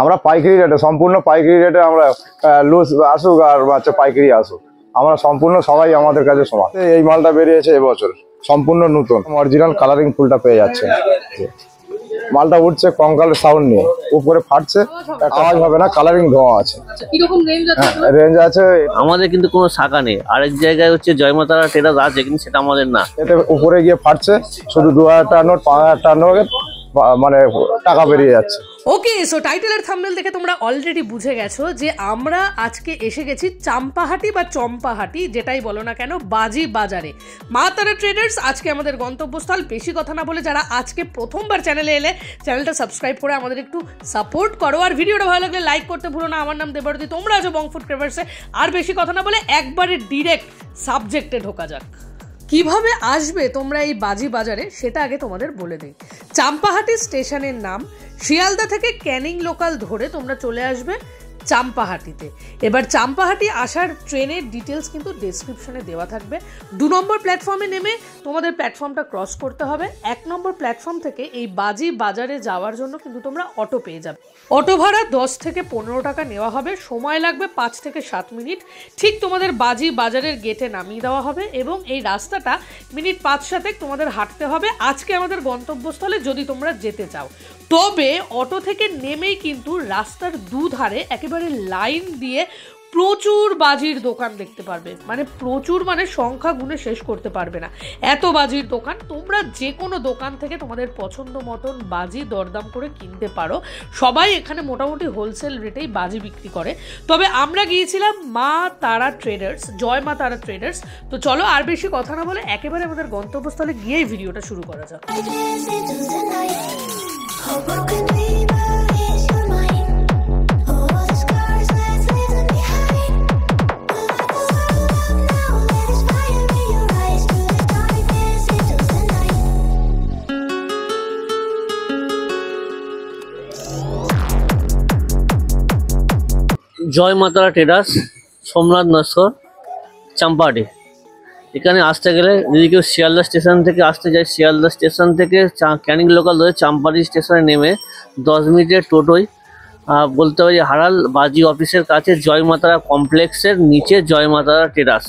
আমরা পাইকারি রেটে, সম্পূর্ণ পাইকারি রেটে আমরা লুজ আসুক আর বাচ্চা পাইকারি আসুক, আমরা সম্পূর্ণ সবাই আমাদের কাছে সমান। এই মালটা বেরিয়েছে এবছর সম্পূর্ণ নতুন অরিজিনাল কালারিং ফুলটা পেয়ে যাচ্ছে। মালটা উঠছে কঙ্কালের সাউন্ড নিয়ে, উপরে ফাটছে, আওয়াজ হবে না, কালারিং ধোঁয়া আছে। রেঞ্জ আছে আমাদের কিন্তু কোনো শাখা নেই, আরেক জায়গায় হচ্ছে জয় মা তারা ট্রেডার্স আছে কিন্তু সেটা আমাদের না, এতে উপরে গিয়ে ফাটছে, শুধু 2000 টাকা নোট 5000 টাকা নোট মানে টাকা বেরিয়ে যাচ্ছে। ওকে, সো টাইটেল আর থাম্বনেল দেখে তোমরা অলরেডি বুঝে গেছো যে আমরা আজকে এসে গেছি চাম্পাহাটি বা চম্পাহাটি, যেটাই বলো না কেন, বাজি বাজারে। মা তারা ট্রেডার্স আজকে আমাদের গন্তব্যস্থল। বেশি কথা না বলে, যারা আজকে প্রথমবার চ্যানেলে এলে চ্যানেলটা সাবস্ক্রাইব করে আমাদের একটু সাপোর্ট করো, আর ভিডিওটা ভালো লাগলে লাইক করতে ভুলো না। আমার নাম দেবারতী, তোমরা আছো বং ফুড ক্রেভার্সে। আর বেশি কথা না বলে একবারে ডিরেক্ট সাবজেক্টে ঢোকা যাক। কিভাবে আসবে তোমরা এই বাজি বাজারে সেটা আগে তোমাদের বলে দিই। চাম্পাহাটি স্টেশনের নাম, শিয়ালদা থেকে ক্যানিং লোকাল ধরে তোমরা চলে আসবে চাম্পাহাটিতে। এবার চাম্পাহাটি আসার ট্রেনের ডিটেলস কিন্তু ডেসক্রিপশনে দেওয়া থাকবে। 2 নম্বর প্ল্যাটফর্মে নেমে তোমাদের প্ল্যাটফর্মটা ক্রস করতে হবে। 1 নম্বর প্ল্যাটফর্ম থেকে এই বাজি বাজারে যাওয়ার জন্য কিন্তু তোমরা অটো পেয়ে যাবে। অটো ভাড়া 10 থেকে 15 টাকা নেওয়া হবে, সময় লাগবে 5 থেকে 7 মিনিট। ঠিক তোমাদের বাজি বাজারের গেটে নামিয়ে দেওয়া হবে এবং এই রাস্তাটা মিনিট 5-7 তোমাদের হাঁটতে হবে আজকে আমাদের গন্তব্যস্থলে, যদি তোমরা যেতে চাও। তবে অটো থেকে নেমেই কিন্তু রাস্তার দুধারে একেবারে লাইন দিয়ে প্রচুর বাজির দোকান দেখতে পারবে, মানে প্রচুর, মানে সংখ্যা গুণে শেষ করতে পারবে না এত বাজির দোকান। তোমরা যে কোনো দোকান থেকে তোমাদের পছন্দ মতন বাজি দরদাম করে কিনতে পারো। সবাই এখানে মোটামুটি হোলসেল রেটেই বাজি বিক্রি করে। তবে আমরা গিয়েছিলাম মা তারা ট্রেডার্স, জয় মা তারা ট্রেডার্স। তো চলো আর বেশি কথা না বলে একেবারে আমাদের গন্তব্যস্থলে গিয়েই ভিডিওটা শুরু করা যাক। জয় মা তারা ট্রেডার্স, সোমনাথ নস্কর, চাম্পাহাটি। এখানে আসতে গেলে যদি কেউ শিয়ালদা স্টেশন থেকে আসতে যায়, শিয়ালদা স্টেশন থেকে ক্যানিং লোকাল ধরে চাম্পাহাটি স্টেশনে নেমে 10 মিনিটের টোটোয় বলতে হবে যে হারাল বাজি অফিসের কাছে জয় মা তারা কমপ্লেক্সের নিচে জয় মা তারা ট্রেডার্স,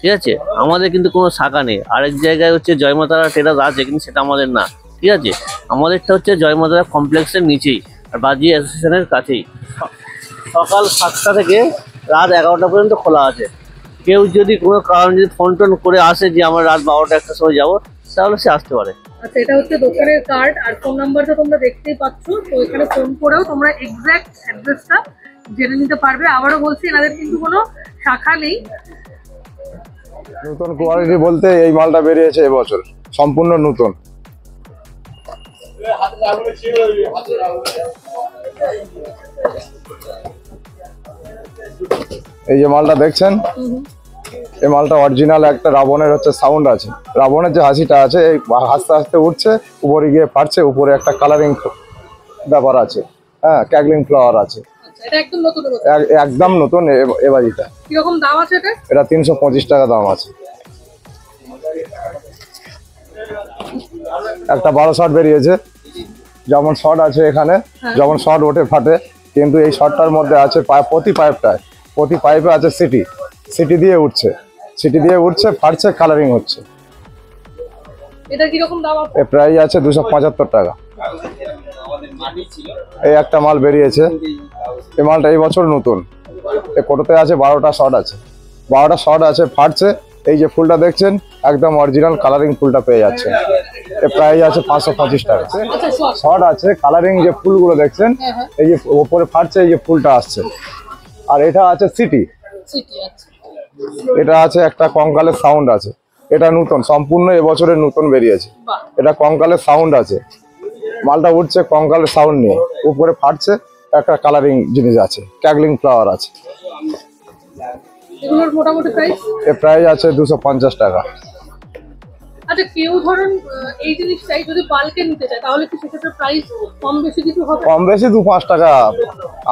ঠিক আছে? আমাদের কিন্তু কোনো শাখা নেই, আরেক জায়গায় হচ্ছে জয় মা তারা ট্রেডার্স আছে কিন্তু সেটা আমাদের না, ঠিক আছে? আমাদেরটা হচ্ছে জয় মা তারা কমপ্লেক্সের নিচেই আর বাজি অ্যাসোসিয়েশনের কাছেই। সকাল 7টা থেকে রাত 11টা পর্যন্ত খোলা আছে। কেউ যদি কোনো কারণে যদি ফোন টোন করে আসে যে আমরা রাত 12টা-1টার সময় যাবো, তাহলে সে আসতে পারে। আচ্ছা, এটা হচ্ছে দোকানের কার্ড আর ফোন নাম্বারটা তোমরা দেখতেই পাচ্ছ। তো এখানে ফোন করেও তোমরা এক্স্যাক্ট অ্যাড্রেসটা জেনে নিতে পারবে। আবারও বলছি, এনাদের কিন্তু কোনো শাখা নেই। নতুন কোয়ালিটি বলতে এই মালটা বেরিয়েছে এবছর সম্পূর্ণ নতুন। এই যে মালটা দেখছেন, এই মালটা অরিজিনাল একটা রাবণের হচ্ছে সাউন্ড আছে, রাবণের যে হাসিটা আছে এই আস্তে আস্তে উঠছে, উপরে গিয়ে ফাটছে, উপরে একটা কালারিং ব্যাপার আছে, হ্যাঁ, ক্যাগলিং ফ্লাওয়ার আছে। একদম নতুন এবার। এটা কিরকম দাম আছে? এটা 325 টাকা দাম আছে। একটা 12 শট বেরিয়েছে, যেমন শট আছে এখানে, যেমন শট ওঠে ফাটে, কিন্তু এই শটটার মধ্যে আছে প্রতি পাইপে আছে সিটি দিয়ে উঠছে, ফাটছে, কালারিং হচ্ছে। এটা কি রকম দাম আছে? প্রাইস আছে 275 টাকা। এই একটা মাল বেরিয়েছে, এই মালটা এই বছর নতুন। এই কোটোতে আছে 12টা শট আছে, 12টা শট আছে, ফাটছে। এই যে ফুলটা দেখছেন একদম অরিজিনাল কালারিং ফুলটা পেয়ে যাচ্ছে। এর প্রাইস আছে 525 টাকা। শর্ট আছে, কালারিং যে ফুলগুলো দেখছেন, এই যে উপরে ফাটছে, এই যে ফুলটা আসছে। আর এটা আছে সিটি, এটা আছে একটা কঙ্কালের সাউন্ড আছে, এটা নতুন, সম্পূর্ণ এবছরের নতুন বেরিয়েছে। এটা কঙ্কালের সাউন্ড আছে, মালটা উঠছে কঙ্কালের সাউন্ড নিয়ে, উপরে ফাটছে, একটা কালারিং জিনিস আছে, ক্যাগলিং ফ্লাওয়ার আছে। এগুলোর মোটামুটি প্রাইস? এর প্রাইস আছে 250 টাকা। আচ্ছা, কেউ ধরুন এই জিনিসটাই যদি পালকে নিতে চায় তাহলে কি সেক্ষেত্রে প্রাইস কম বেশি কিছু হবে? কম বেশি 2-5 টাকা,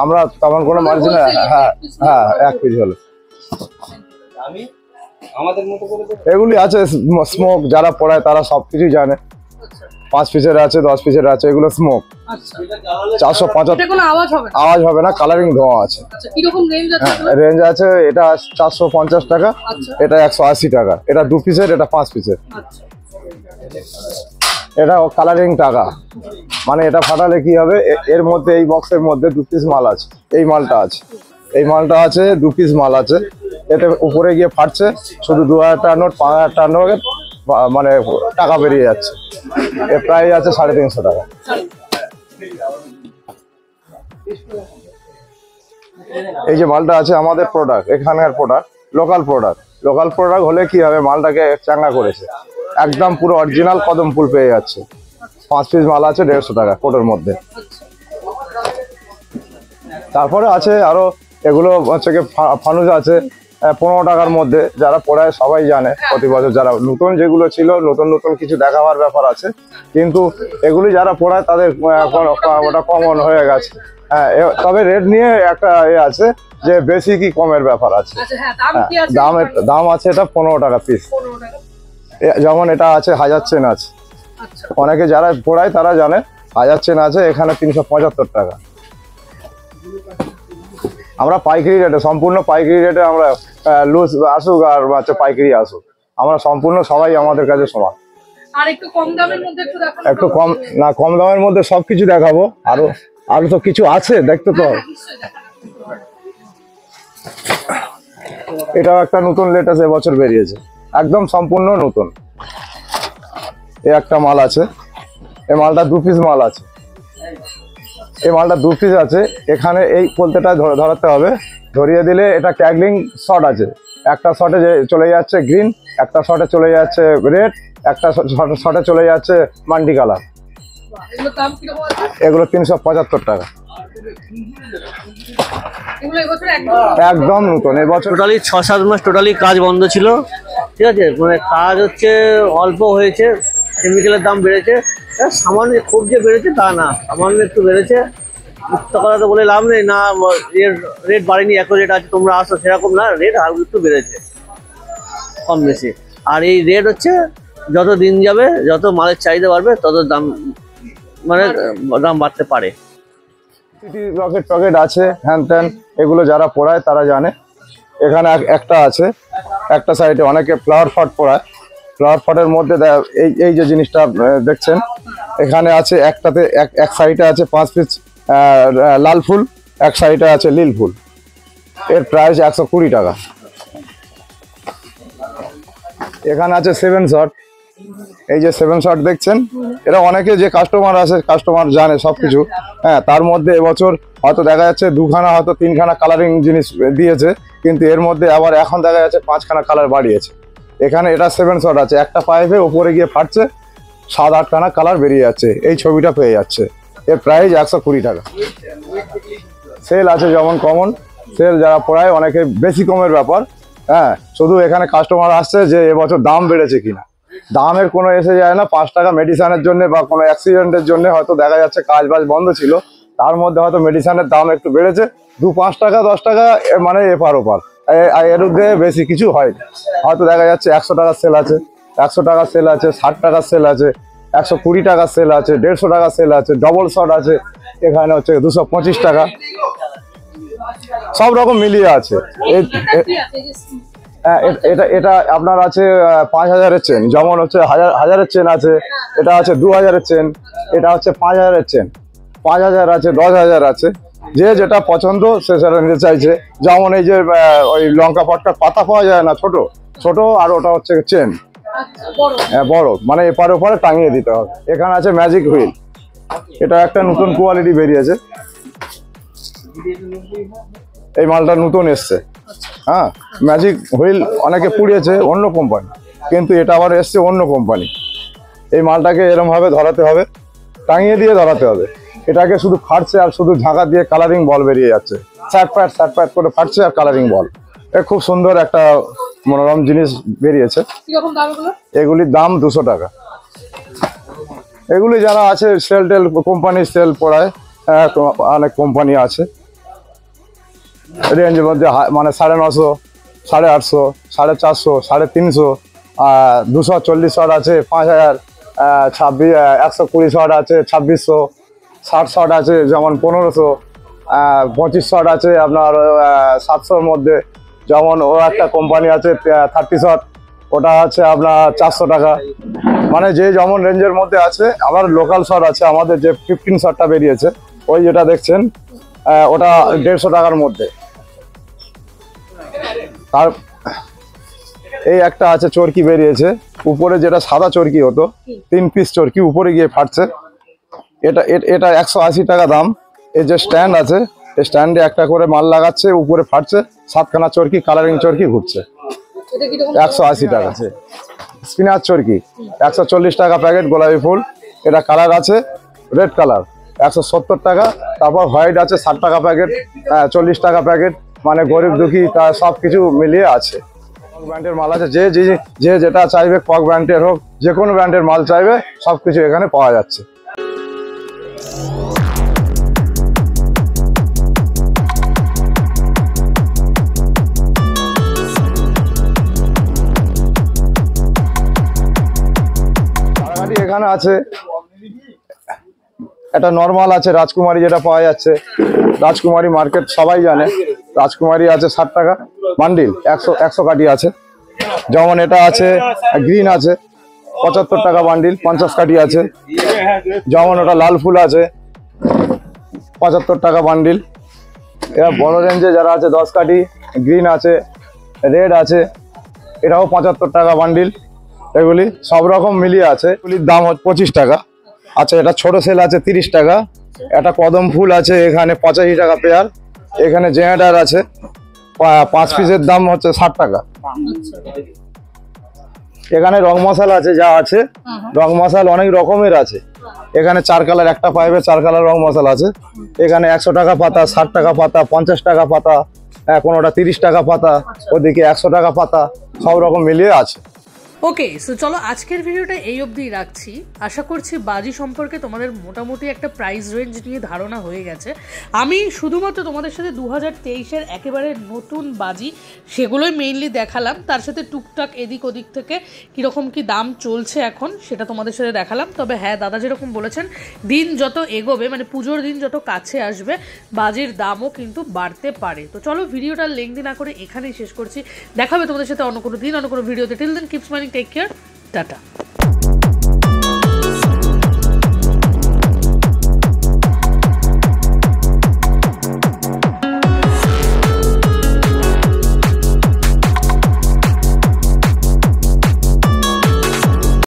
আমরা তেমন কোনো মার্জিন। হ্যাঁ হ্যাঁ, 1 পিস হলো। আমি আমাদের মতো করে এগুলি আছে। স্মোক যারা পড়ায় তারা সবকিছুই জানে। আচ্ছা, 5 পিসের আছে 10 পিসের আছে এগুলো স্মোক। আচ্ছা এটা জ্বালালে 450 এটা কোনো আওয়াজ হবে না, কালারিং ধোয়া আছে। আচ্ছা কি রকম রেঞ্জ আছে? রেঞ্জ আছে এটা 450 টাকা, এটা 180 টাকা, এটা 2 পিসের, এটা 5 পিসের। আচ্ছা এটা কালারিং টাকা, মানে এটা ফাটালে কি হবে, এর মধ্যে এই বক্সের মধ্যে 2 পিস মাল আছে, এই মালটা আছে, এই মালটা আছে, 2 পিস মাল আছে, এতে উপরে গিয়ে ফাটছে, শুধু 2000 টাকা নোট 5000 টাকা নোট মানে টাকা বেরিয়ে যাচ্ছে। এর প্রাইস আছে 350 টাকা। এই যে মালটা আছে আমাদের প্রোডাক্ট, এখানকার product, local product. Local product হলে কি হবে, মালটাকে চাঙ্গা করেছে, একদম পুরো অরিজিনাল কদম ফুল পেয়ে যাচ্ছে। 5 পিস মাল আছে 150 টাকা কোটের মধ্যে। তারপরে আছে আরো, এগুলো হচ্ছে কি ফানুজ আছে 15 টাকার মধ্যে, যারা পড়ায় সবাই জানে, প্রতি বছর যারা নতুন যেগুলো ছিল নতুন নতুন কিছু দেখাবার ব্যাপার আছে, কিন্তু এগুলি যারা পড়ায় তাদের ওটা কমন হয়ে গেছে। হ্যাঁ, তবে রেট নিয়ে একটা ইয়ে আছে যে বেশি কি কমের ব্যাপার আছে। দাম আছে এটা 15 টাকা পিস। যেমন এটা আছে 1000 চেন আছে, অনেকে যারা পড়ায় তারা জানে 1000 চেন আছে, এখানে 375 টাকা। আমরা পাইকারি রেটে, সম্পূর্ণ পাইকারি রেটে, আমরা লুজ আসুক আর বাচ্চা পাইকারি আসুক, আমরা সম্পূর্ণ সবাই আমাদের কাছে সমান। আর একটু কম দামের মধ্যে একটু দেখাবো, একটু কম না, কম দামের মধ্যে সবকিছু দেখাবো। আরো আরো তো কিছু আছে দেখতে তো। এটাও একটা নতুন লেটেস্ট এবছর বেরিয়েছে, একদম সম্পূর্ণ নতুন। এই একটা মাল আছে, এই মালটা 2 পিস মাল আছে, এই মালটা 2 পিস আছে। এখানে এই পোলতেটা ধরাতে হবে, ধরিয়ে দিলে এটা ক্যাগলিং শট আছে, একটা শটে চলে যাচ্ছে গ্রিন, একটা শটে চলে যাচ্ছে রেড, একটা শটে চলে যাচ্ছে মান্ডি কালার। এগুলো 375 টাকা, একদম নতুন। এবছর টোটালি 6-7 মাস টোটালি কাজ বন্ধ ছিল, ঠিক আছে, মানে কাজ হচ্ছে অল্প হয়েছে, কেমিক্যালের দাম বেড়েছে, সামান্য খুব যে বেড়েছে তা না, সামান্য একটু বেড়েছে। কথা তো বলে লাভ নেই না, রেট বাড়েনি, এক রেট আছে, তোমরা আসো সেরকম না, রেট আর একটু বেড়েছে কম বেশি। আর এই রেট হচ্ছে যত দিন যাবে, যত মালের চাহিদা বাড়বে, তত দাম মানে দাম বাড়তে পারে। রকেট টকেট আছে, হ্যান ত্যান, এগুলো যারা পড়ায় তারা জানে। এখানে একটা আছে, একটা সাইডে অনেকে ফ্লাওয়ার ফট পড়ায়, ফ্লাওয়ার ফটের মধ্যে এই এই যে জিনিসটা দেখছেন, এখানে আছে একটাতে এক সাইডে আছে 5 পিস লাল ফুল, এক সাইডে আছে নীল ফুল। এর প্রাইস 120 টাকা। এখানে আছে 7 শট, এই যে 7 শট দেখছেন, এরা অনেকে যে কাস্টমার আছে, কাস্টমার জানে সবকিছু। হ্যাঁ, তার মধ্যে এবছর হয়তো দেখা যাচ্ছে 2খানা হয়তো 3খানা কালারিং জিনিস দিয়েছে, কিন্তু এর মধ্যে আবার এখন দেখা যাচ্ছে 5খানা কালার বাড়িয়েছে। এখানে এটা 7 শট আছে, একটা পাইপে উপরে গিয়ে ফাটছে, 7-8খানা কালার বেরিয়ে যাচ্ছে, এই ছবিটা পেয়ে যাচ্ছে। এর প্রাইস 120 টাকা। সেল আছে, যেমন কমন সেল যারা পড়ায় অনেকে বেশি কমের ব্যাপার। হ্যাঁ, শুধু এখানে কাস্টমার আসছে যে এবছর দাম বেড়েছে কিনা, দামের কোনো এসে যায় না। 5 টাকা মেডিসিনের জন্য বা কোনো অ্যাক্সিডেন্টের জন্য হয়তো দেখা যাচ্ছে কাজ বাজ বন্ধ ছিল, তার মধ্যে হয়তো মেডিসিনের দাম একটু বেড়েছে 2-5 টাকা 10 টাকা, মানে এপার ওপার, এর মধ্যে বেশি কিছু হয় না। হয়তো দেখা যাচ্ছে 100 টাকা সেল আছে, 100 টাকা সেল আছে, 60 টাকা সেল আছে, 120 টাকা সেল আছে, 150 টাকা সেল আছে, ডবল শট আছে, এখানে হচ্ছে 225 টাকা, সব রকম মিলিয়ে আছে। এটা এটা আপনার আছে 5000-এর চেন, যেমন হচ্ছে 1000-এর চেন আছে, এটা আছে 2000-এর চেন, এটা হচ্ছে 5000-এর চেন, 5000 আছে, 10000 আছে, যে যেটা পছন্দ সে সেটা নিতে চাইছে। যেমন এই যে ওই লঙ্কা পটকার পাতা পাওয়া যায় না, ছোট ছোট, আর ওটা হচ্ছে চেন বড়, মানে এপারে ওপারে টাঙিয়ে দিতে হবে। এখানে আছে ম্যাজিক হুইল, এটা একটা নতুন কোয়ালিটি বেরিয়েছে, এই মালটা নতুন এসছে। হ্যাঁ, ম্যাজিক হুইল অনেকে পুড়িয়েছে অন্য কোম্পানি, কিন্তু এটা আবার এসছে অন্য কোম্পানি। এই মালটাকে এরমভাবে ধরাতে হবে, টাঙিয়ে দিয়ে ধরাতে হবে, এটাকে শুধু ফাটছে আর শুধু ঝাঁকা দিয়ে কালারিং বল বেরিয়ে যাচ্ছে, স্যাট প্যাট করে ফাটছে আর কালারিং বল। এ খুব সুন্দর একটা মনোরম জিনিস বেরিয়েছে। এগুলির দাম 200 টাকা। এগুলি যারা আছে সেল টেল কোম্পানি সেল পড়ায়, অনেক কোম্পানি আছে রেঞ্জের মধ্যে, মানে 950, 850, 450, 350, 240 শট আছে, 5000, ছাব্বিশ 120 শট আছে 2600, 60 শট আছে যেমন 1500, 25 শট আছে আপনার 700 মধ্যে, যেমন ও একটা কোম্পানি আছে 30 শট, ওটা আছে আপনার 400 টাকা, মানে যে যেমন রেঞ্জের মধ্যে আছে। আবার লোকাল শট আছে আমাদের যে 15 শটটা বেরিয়েছে ওই যেটা দেখছেন ওটা 150 টাকার মধ্যে। আর এই একটা আছে চরকি বেরিয়েছে, উপরে যেটা সাদা চরকি হতো 3 পিস চরকি উপরে গিয়ে ফাটছে, এটা 180 টাকা দাম। এই যে স্ট্যান্ড আছে এই স্ট্যান্ডে একটা করে মাল লাগাচ্ছে, উপরে ফাটছে, 7খানা চরকি কালারিং চরকি ঘুরছে, 180 টাকা। স্পিনার চরকি 140 টাকা প্যাকেট, গোলাপি ফুল, এটা কালার আছে রেড কালার 170 টাকা। তারপর হোয়াইট আছে 60 টাকা প্যাকেট, 40 টাকা প্যাকেট, মানে গরিব দুঃখী তার সব কিছু মিলিয়ে আছে। কক ব্র্যান্ডের মাল আছে, যে যেটা চাইবে, কক ব্র্যান্ডের হোক যে কোনো ব্র্যান্ডের মাল চাইবে সব কিছু এখানে পাওয়া যাচ্ছে। এখানে আছে একটা নর্মাল আছে রাজকুমারী, যেটা পাওয়া যাচ্ছে রাজকুমারী মার্কেট সবাই জানে, রাজকুমারী আছে 60 টাকা বান্ডিল, 100 কাটি আছে, যেমন এটা আছে গ্রিন আছে 75 টাকা বান্ডিল, 50 কাটি আছে, যেমন ওটা লাল ফুল আছে 75 টাকা বান্ডিল। এরা বড় রেঞ্জে যারা আছে 10 কাটি গ্রিন আছে, রেড আছে, এটাও 75 টাকা বান্ডিল। এগুলি সব রকম মিলিয়ে আছে, এগুলির দাম 25 টাকা। আচ্ছা এটা ছোট সেল আছে 30 টাকা, এটা কদম ফুল আছে এখানে 85 টাকা পেয়ার, এখানে জেনাডার আছে 5 পিসের দাম হচ্ছে 60 টাকা। এখানে রং মশাল আছে, যা আছে রং মশাল অনেক রকমের আছে, এখানে 4 কালার একটা পাইবে, 4 কালার রং মশাল আছে। এখানে 100 টাকা পাতা, 60 টাকা পাতা, 50 টাকা পাতা, কোনোটা 30 টাকা পাতা, ওদিকে 100 টাকা পাতা, সব রকম মিলিয়ে আছে। ওকে, সো চলো আজকের ভিডিওটা এই অবধি রাখছি। আশা করছি বাজি সম্পর্কে তোমাদের মোটামুটি একটা প্রাইস রেঞ্জ নিয়ে ধারণা হয়ে গেছে। আমি শুধুমাত্র তোমাদের সাথে 2023-এর একেবারে নতুন বাজি সেগুলোই মেইনলি দেখালাম, তার সাথে টুকটাক এদিক ওদিক থেকে কীরকম কী দাম চলছে এখন সেটা তোমাদের সাথে দেখালাম। তবে হ্যাঁ, দাদা যেরকম বলেছেন, দিন যত এগোবে মানে পুজোর দিন যত কাছে আসবে বাজির দামও কিন্তু বাড়তে পারে। তো চলো ভিডিওটা লেংদি না করে এখানেই শেষ করছি, দেখাবে তোমাদের সাথে অন্য কোনো দিন অন্য কোনো ভিডিওতে। Till then keeps money, take care, tata.